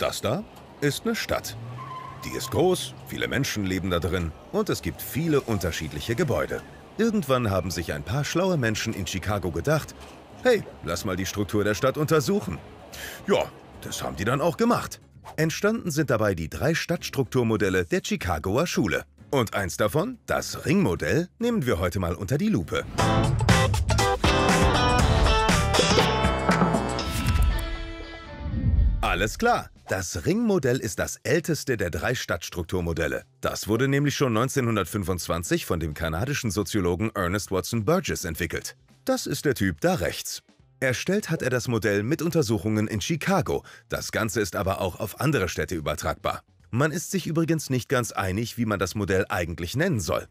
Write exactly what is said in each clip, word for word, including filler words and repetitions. Das da ist eine Stadt. Die ist groß, viele Menschen leben da drin und es gibt viele unterschiedliche Gebäude. Irgendwann haben sich ein paar schlaue Menschen in Chicago gedacht, hey, lass mal die Struktur der Stadt untersuchen. Ja, das haben die dann auch gemacht. Entstanden sind dabei die drei Stadtstrukturmodelle der Chicagoer Schule. Und eins davon, das Ringmodell, nehmen wir heute mal unter die Lupe. Alles klar, das Ringmodell ist das älteste der drei Stadtstrukturmodelle. Das wurde nämlich schon neunzehnhundertfünfundzwanzig von dem kanadischen Soziologen Ernest Watson Burgess entwickelt. Das ist der Typ da rechts. Erstellt hat er das Modell mit Untersuchungen in Chicago. Das Ganze ist aber auch auf andere Städte übertragbar. Man ist sich übrigens nicht ganz einig, wie man das Modell eigentlich nennen soll.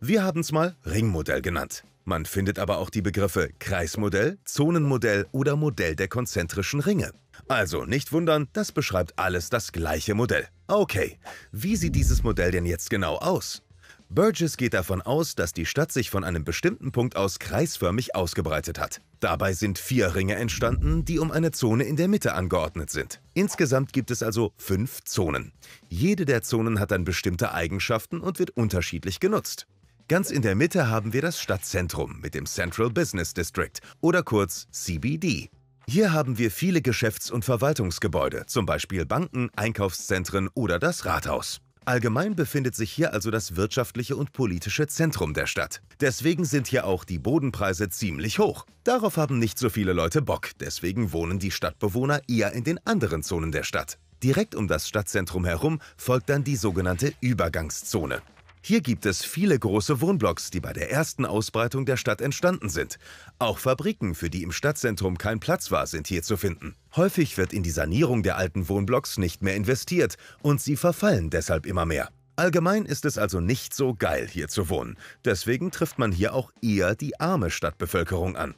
Wir haben es mal Ringmodell genannt. Man findet aber auch die Begriffe Kreismodell, Zonenmodell oder Modell der konzentrischen Ringe. Also nicht wundern, das beschreibt alles das gleiche Modell. Okay, wie sieht dieses Modell denn jetzt genau aus? Burgess geht davon aus, dass die Stadt sich von einem bestimmten Punkt aus kreisförmig ausgebreitet hat. Dabei sind vier Ringe entstanden, die um eine Zone in der Mitte angeordnet sind. Insgesamt gibt es also fünf Zonen. Jede der Zonen hat dann bestimmte Eigenschaften und wird unterschiedlich genutzt. Ganz in der Mitte haben wir das Stadtzentrum mit dem Central Business District oder kurz C B D. Hier haben wir viele Geschäfts- und Verwaltungsgebäude, zum Beispiel Banken, Einkaufszentren oder das Rathaus. Allgemein befindet sich hier also das wirtschaftliche und politische Zentrum der Stadt. Deswegen sind hier auch die Bodenpreise ziemlich hoch. Darauf haben nicht so viele Leute Bock, deswegen wohnen die Stadtbewohner eher in den anderen Zonen der Stadt. Direkt um das Stadtzentrum herum folgt dann die sogenannte Übergangszone. Hier gibt es viele große Wohnblocks, die bei der ersten Ausbreitung der Stadt entstanden sind. Auch Fabriken, für die im Stadtzentrum kein Platz war, sind hier zu finden. Häufig wird in die Sanierung der alten Wohnblocks nicht mehr investiert und sie verfallen deshalb immer mehr. Allgemein ist es also nicht so geil, hier zu wohnen. Deswegen trifft man hier auch eher die arme Stadtbevölkerung an.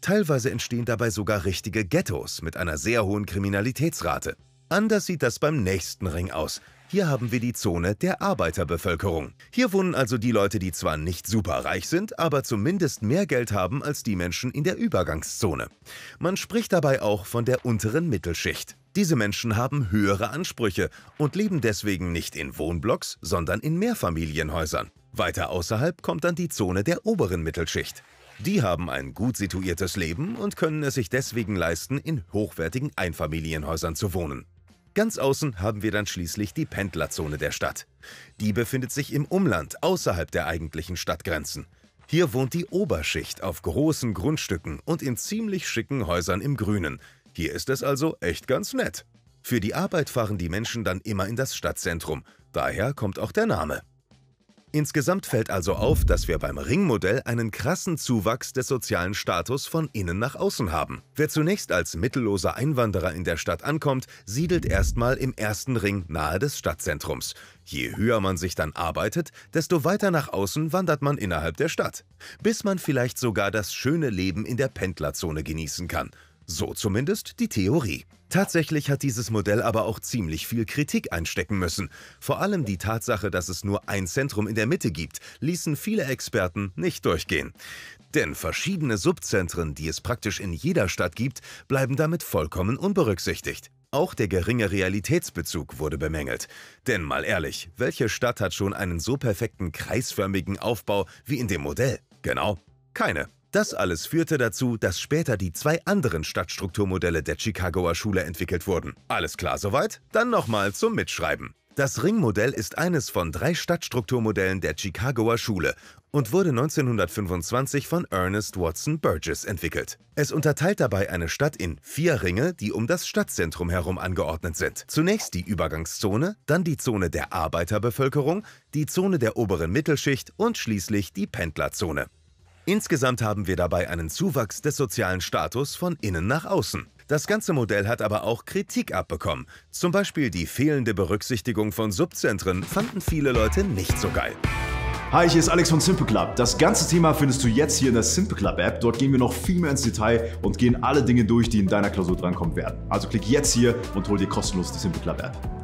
Teilweise entstehen dabei sogar richtige Ghettos mit einer sehr hohen Kriminalitätsrate. Anders sieht das beim nächsten Ring aus. Hier haben wir die Zone der Arbeiterbevölkerung. Hier wohnen also die Leute, die zwar nicht superreich sind, aber zumindest mehr Geld haben als die Menschen in der Übergangszone. Man spricht dabei auch von der unteren Mittelschicht. Diese Menschen haben höhere Ansprüche und leben deswegen nicht in Wohnblocks, sondern in Mehrfamilienhäusern. Weiter außerhalb kommt dann die Zone der oberen Mittelschicht. Die haben ein gut situiertes Leben und können es sich deswegen leisten, in hochwertigen Einfamilienhäusern zu wohnen. Ganz außen haben wir dann schließlich die Pendlerzone der Stadt. Die befindet sich im Umland, außerhalb der eigentlichen Stadtgrenzen. Hier wohnt die Oberschicht auf großen Grundstücken und in ziemlich schicken Häusern im Grünen. Hier ist es also echt ganz nett. Für die Arbeit fahren die Menschen dann immer in das Stadtzentrum. Daher kommt auch der Name. Insgesamt fällt also auf, dass wir beim Ringmodell einen krassen Zuwachs des sozialen Status von innen nach außen haben. Wer zunächst als mittelloser Einwanderer in der Stadt ankommt, siedelt erstmal im ersten Ring nahe des Stadtzentrums. Je höher man sich dann arbeitet, desto weiter nach außen wandert man innerhalb der Stadt, bis man vielleicht sogar das schöne Leben in der Pendlerzone genießen kann. So zumindest die Theorie. Tatsächlich hat dieses Modell aber auch ziemlich viel Kritik einstecken müssen. Vor allem die Tatsache, dass es nur ein Zentrum in der Mitte gibt, ließen viele Experten nicht durchgehen. Denn verschiedene Subzentren, die es praktisch in jeder Stadt gibt, bleiben damit vollkommen unberücksichtigt. Auch der geringe Realitätsbezug wurde bemängelt. Denn mal ehrlich, welche Stadt hat schon einen so perfekten kreisförmigen Aufbau wie in dem Modell? Genau, keine. Das alles führte dazu, dass später die zwei anderen Stadtstrukturmodelle der Chicagoer Schule entwickelt wurden. Alles klar soweit? Dann nochmal zum Mitschreiben. Das Ringmodell ist eines von drei Stadtstrukturmodellen der Chicagoer Schule und wurde neunzehnhundertfünfundzwanzig von Ernest Watson Burgess entwickelt. Es unterteilt dabei eine Stadt in vier Ringe, die um das Stadtzentrum herum angeordnet sind. Zunächst die Übergangszone, dann die Zone der Arbeiterbevölkerung, die Zone der oberen Mittelschicht und schließlich die Pendlerzone. Insgesamt haben wir dabei einen Zuwachs des sozialen Status von innen nach außen. Das ganze Modell hat aber auch Kritik abbekommen. Zum Beispiel die fehlende Berücksichtigung von Subzentren fanden viele Leute nicht so geil. Hi, hier ist Alex von SimpleClub. Das ganze Thema findest du jetzt hier in der SimpleClub-App. Dort gehen wir noch viel mehr ins Detail und gehen alle Dinge durch, die in deiner Klausur drankommen werden. Also klick jetzt hier und hol dir kostenlos die SimpleClub-App.